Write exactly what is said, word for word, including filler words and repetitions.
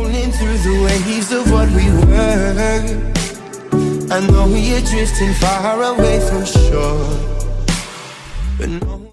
rolling through the waves of what we were. I know we are drifting far away from shore, but no.